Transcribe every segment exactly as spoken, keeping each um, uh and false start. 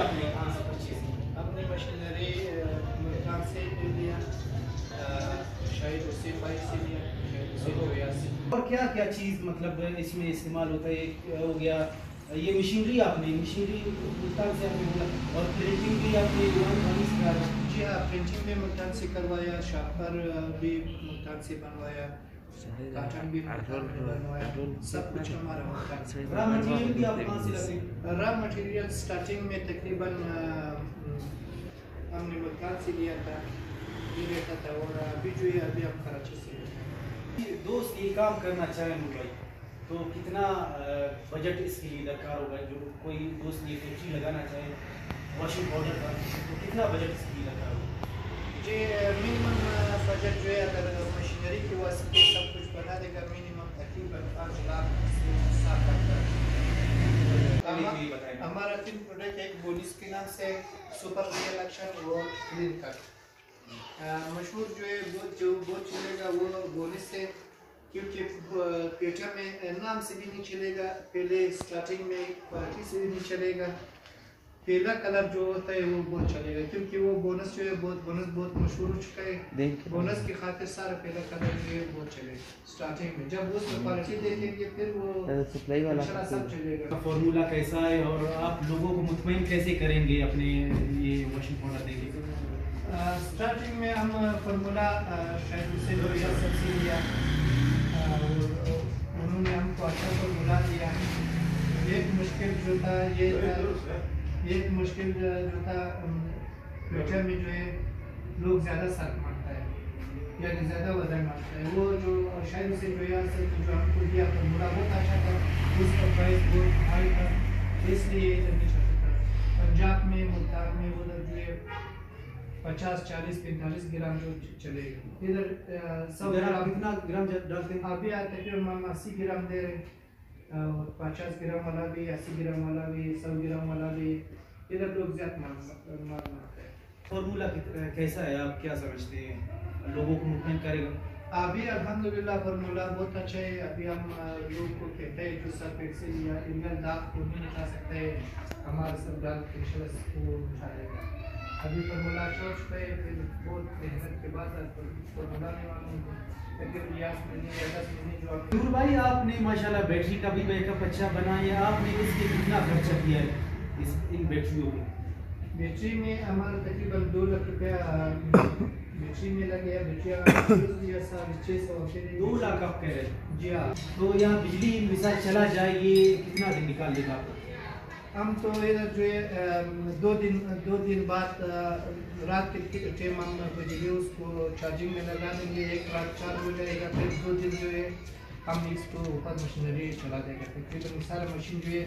आपने कहाँ से परचेज की? अपने मशीनरी मुल्तान से लिया, शायद उससे फाइव से लिया, शायद उससे चौरासी। और क्या क्या चीज़ मतलब इसमें इस्तेमाल होता है? हो गया ये मशीनरी, आपने मशीनरी मुल्तान से आपने बोला, और प्रिंटिंग भी आपने जी हाँ प्रिंटिंग में मुल्तान से करवाया, शाहपर भी मुल्तान से बनवाया, काटन भी बनवाया, सब कुछ हमारा मुल्तान से। रॉ मटेरियल भी आप कहाँ से लाते? रॉ मटेरियल स्टार्टिंग में तकरीबन हमने मुल्तान से लिया था, ये लेता था, और अभी जो है अभी हम कराची से लेते हैं। दोस्त ये काम करना चाहें मुंबई तो कितना बजट इसके लिए दरकार होगा? जो कोई दोस्त ये कुर्सी लगाना चाहे वॉशिंग पाउडर का, तो कितना बजट इसके लिए दरकार होगा? जी मिनिमम बजट जो है अगर मशीनरी के वास्ते सब कुछ बना देगा मिनिमम तकरीबन पाँच लाख से सात लाख तक। हमारा तीन प्रोडक्ट, एक बोनिस के नाम से सुपर रियल एक्शन और क्लीन कट मशहूर जो है बहुत जो बहुत चलेगा वो बोनिस से, क्योंकि पेटर में नाम से भी नहीं चलेगा, पहले स्टार्टिंग में क्वालिटी से भी नहीं चलेगा। पहला कलर जो होता है वो बहुत चलेगा, क्योंकि वो बोनस जो है बहुत बोनस बहुत मशहूर हो चुका है, बोनस की खातिर सारा पहला कलर जो है बहुत चलेगा स्टार्टिंग में। जब वो क्वालिटी देखेंगे फिर वो सप्लाई वाला सब चलेगा। फार्मूला कैसा है और आप लोगों को मुतमईन कैसे करेंगे अपने ये वॉशिंग पाउडर देने के? स्टार्टिंग में हम फार्मूला शायद उससे दो या सबसे लिया, उन्होंने हमको अच्छा को बुला दिया। एक मुश्किल जो था ये था, एक मुश्किल जो था पेटर में जो है लोग ज़्यादा शर्त मांगता है यानी ज़्यादा वजन मांगता है, वो जो शायद से जो यहाँ से जो हमको दिया फॉर्मूला बहुत अच्छा था, उसका प्राइस बहुत हाई था, इसलिए ये जल्दी चल सकता। पंजाब में मुल्तान में उधर जो है पचास चालीस पैंतालीस ग्राम जो चलेगा, इधर सब आप इतना ग्राम डालते हैं? अभी आते हैं हम अस्सी ग्राम दे रहे, पचास ग्राम वाला भी, अस्सी ग्राम वाला भी, सौ ग्राम वाला भी, इधर लोग ज्यादा मार मारते हैं। फार्मूला कैसा है, आप क्या समझते हैं लोगों को मुतमईन करेगा? अभी अल्हम्दुलिल्लाह फार्मूला बहुत अच्छा है। अभी हम लोग को कहते हैं कि सब पैसे या इंगल दाग को भी निकाल सकते हैं, हमारा सब दाग फेशरस को निकालेगा। अभी फार्मूला चौक पे फिर बहुत मेहनत के बाद फार्मूला नूर भाई आपने माशाल्लाह बैटरी का भी बैकअप अच्छा बनाया, आपने इसके कितना खर्चा किया है इस इन बैटरियों में? बैटरी में हमारा तकरीबन दो लाख रुपया बैटरी में लग गया, बैटरी साढ़े छः सौ दो लाख आप कह रहे हैं? जी हाँ। तो यहाँ बिजली मिसाल चला जाए ये कितना दिन निकाल देगा आपको? हम तो इधर जो है दो दिन दो दिन बाद रात के टाइम हम बिजली उसको चार्जिंग में लगा देंगे, एक रात चार्ज हो जाएगा, फिर दो दिन जो है हम इसको ऊपर मशीनरी चला देंगे। तकरीबन तो सारा मशीन जो है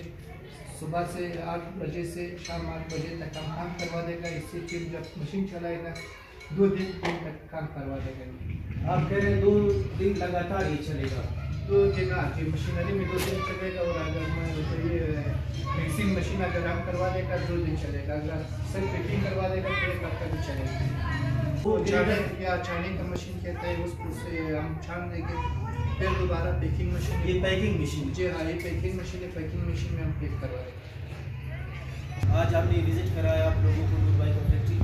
सुबह से आठ बजे से शाम आठ बजे तक हम काम करवा देगा, इससे फिर जब मशीन चलाएगा दो दिन तक काम करवा देगा। आप कह रहे हैं दो दिन लगातार ही चलेगा? दो दिन आती मशीनरी में दो दिन चलेगा, और अगर ये मिक्सिंग मशीन अगर हम करवा देगा दो दिन चलेगा, अगर सिर्फ फिटिंग करवा देगा तो एक हफ्ता भी चलेगा। वो चार्जर या छानने का मशीन कहते हैं उससे हम छान देंगे, फिर दोबारा पैकिंग मशीन। ये पैकिंग मशीन? जी हाँ, ये पैकिंग मशीन है, पैकिंग मशीन में हम पैक करवा देंगे। आज आपने विजिट कराया आप लोगों को नूर भाई का फैक्ट्री,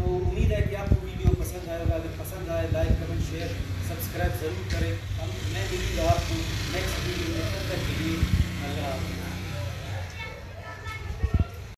तो उम्मीद है कि आपको वीडियो पसंद आएगा। अगर पसंद आए लाइक कमेंट शेयर सब्सक्राइब ज़रूर करें। हम मैं मिलूँगा आपको नेक्स्ट वीडियो में, तब तक के लिए अल्लाह हाफ़िज़।